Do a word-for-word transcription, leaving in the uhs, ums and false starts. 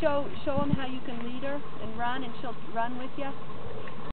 show show them how you can lead her and run, and she'll run with you.